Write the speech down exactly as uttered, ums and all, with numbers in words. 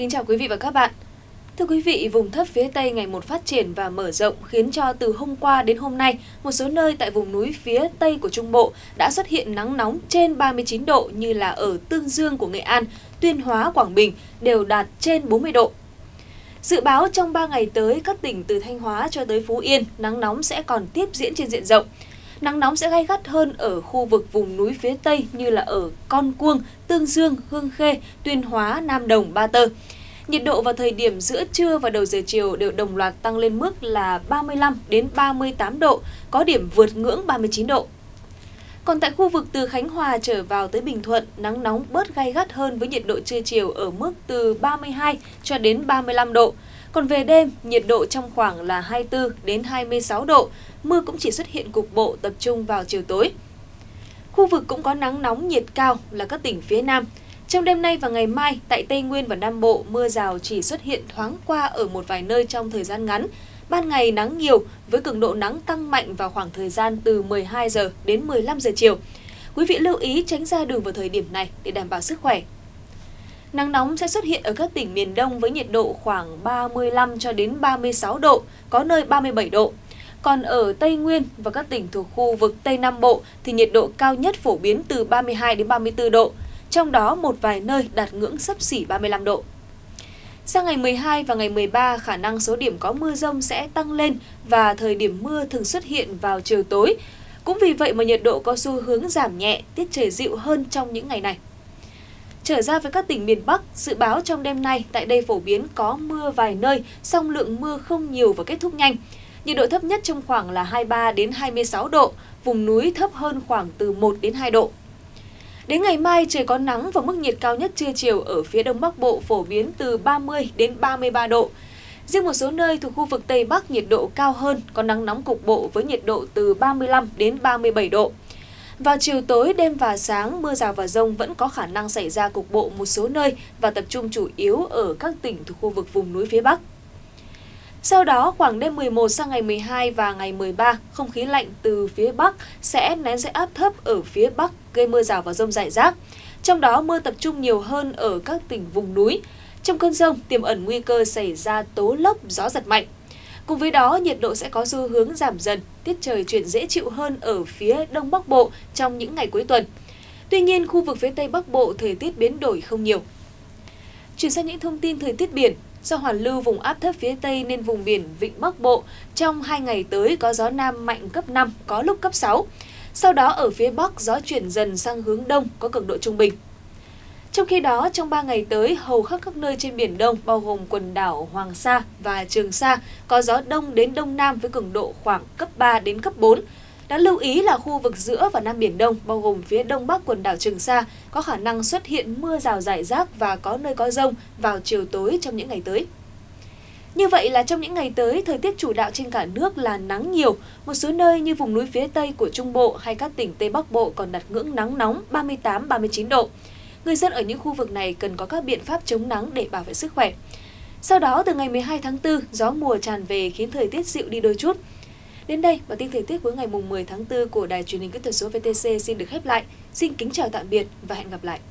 kính chào quý vị và các bạn. Thưa quý vị, vùng thấp phía Tây ngày một phát triển và mở rộng khiến cho từ hôm qua đến hôm nay, một số nơi tại vùng núi phía Tây của Trung Bộ đã xuất hiện nắng nóng trên ba mươi chín độ như là ở Tương Dương của Nghệ An, Tuyên Hóa, Quảng Bình đều đạt trên bốn mươi độ. Dự báo trong ba ngày tới, các tỉnh từ Thanh Hóa cho tới Phú Yên, nắng nóng sẽ còn tiếp diễn trên diện rộng. Nắng nóng sẽ gay gắt hơn ở khu vực vùng núi phía Tây như là ở Con Cuông, Tương Dương, Hương Khê, Tuyên Hóa, Nam Đồng, Ba Tơ. Nhiệt độ vào thời điểm giữa trưa và đầu giờ chiều đều đồng loạt tăng lên mức là ba mươi lăm đến ba mươi tám độ, có điểm vượt ngưỡng ba mươi chín độ. Còn tại khu vực từ Khánh Hòa trở vào tới Bình Thuận, nắng nóng bớt gay gắt hơn với nhiệt độ trưa chiều ở mức từ ba mươi hai cho đến ba mươi lăm độ. Còn về đêm, nhiệt độ trong khoảng là hai mươi tư đến hai mươi sáu độ, mưa cũng chỉ xuất hiện cục bộ tập trung vào chiều tối. Khu vực cũng có nắng nóng nhiệt cao là các tỉnh phía Nam. Trong đêm nay và ngày mai, tại Tây Nguyên và Nam Bộ, mưa rào chỉ xuất hiện thoáng qua ở một vài nơi trong thời gian ngắn. Ban ngày nắng nhiều với cường độ nắng tăng mạnh vào khoảng thời gian từ mười hai giờ đến mười lăm giờ chiều. Quý vị lưu ý tránh ra đường vào thời điểm này để đảm bảo sức khỏe. Nắng nóng sẽ xuất hiện ở các tỉnh miền Đông với nhiệt độ khoảng ba mươi lăm cho đến ba mươi sáu độ, có nơi ba mươi bảy độ. Còn ở Tây Nguyên và các tỉnh thuộc khu vực Tây Nam Bộ thì nhiệt độ cao nhất phổ biến từ ba mươi hai đến ba mươi tư độ, trong đó một vài nơi đạt ngưỡng xấp xỉ ba mươi lăm độ. Sang ngày mười hai và ngày mười ba, khả năng số điểm có mưa rông sẽ tăng lên và thời điểm mưa thường xuất hiện vào chiều tối. Cũng vì vậy mà nhiệt độ có xu hướng giảm nhẹ, tiết trời dịu hơn trong những ngày này. Trở ra với các tỉnh miền Bắc, dự báo trong đêm nay tại đây phổ biến có mưa vài nơi, song lượng mưa không nhiều và kết thúc nhanh. Nhiệt độ thấp nhất trong khoảng là hai mươi ba đến hai mươi sáu độ, vùng núi thấp hơn khoảng từ một đến hai độ. Đến ngày mai trời có nắng và mức nhiệt cao nhất trưa chiều ở phía Đông Bắc Bộ phổ biến từ ba mươi đến ba mươi ba độ. Riêng một số nơi thuộc khu vực Tây Bắc nhiệt độ cao hơn, có nắng nóng cục bộ với nhiệt độ từ ba mươi lăm đến ba mươi bảy độ. Vào chiều tối, đêm và sáng, mưa rào và dông vẫn có khả năng xảy ra cục bộ một số nơi và tập trung chủ yếu ở các tỉnh thuộc khu vực vùng núi phía Bắc. Sau đó, khoảng đêm mười một sang ngày mười hai và ngày mười ba, không khí lạnh từ phía Bắc sẽ nén dãy áp thấp ở phía Bắc gây mưa rào và dông rải rác. Trong đó, mưa tập trung nhiều hơn ở các tỉnh vùng núi. Trong cơn dông, tiềm ẩn nguy cơ xảy ra tố lốc, gió giật mạnh. Cùng với đó, nhiệt độ sẽ có xu hướng giảm dần, tiết trời chuyển dễ chịu hơn ở phía Đông Bắc Bộ trong những ngày cuối tuần. Tuy nhiên, khu vực phía Tây Bắc Bộ thời tiết biến đổi không nhiều. Chuyển sang những thông tin thời tiết biển. Do hoàn lưu vùng áp thấp phía Tây nên vùng biển Vịnh Bắc Bộ trong hai ngày tới có gió Nam mạnh cấp năm, có lúc cấp sáu. Sau đó ở phía Bắc gió chuyển dần sang hướng Đông có cường độ trung bình. Trong khi đó, trong ba ngày tới, hầu khắp các nơi trên Biển Đông, bao gồm quần đảo Hoàng Sa và Trường Sa, có gió Đông đến Đông Nam với cường độ khoảng cấp ba đến cấp bốn. Đáng lưu ý là khu vực giữa và Nam Biển Đông, bao gồm phía Đông Bắc quần đảo Trường Sa, có khả năng xuất hiện mưa rào rải rác và có nơi có dông vào chiều tối trong những ngày tới. Như vậy là trong những ngày tới, thời tiết chủ đạo trên cả nước là nắng nhiều. Một số nơi như vùng núi phía Tây của Trung Bộ hay các tỉnh Tây Bắc Bộ còn đạt ngưỡng nắng nóng ba mươi tám đến ba mươi chín độ. Người dân ở những khu vực này cần có các biện pháp chống nắng để bảo vệ sức khỏe. Sau đó, từ ngày mười hai tháng tư, gió mùa tràn về khiến thời tiết dịu đi đôi chút. Đến đây, bản tin thời tiết cuối ngày mùng mười tháng tư của Đài Truyền hình Kỹ thuật số vê tê xê xin được khép lại. Xin kính chào tạm biệt và hẹn gặp lại!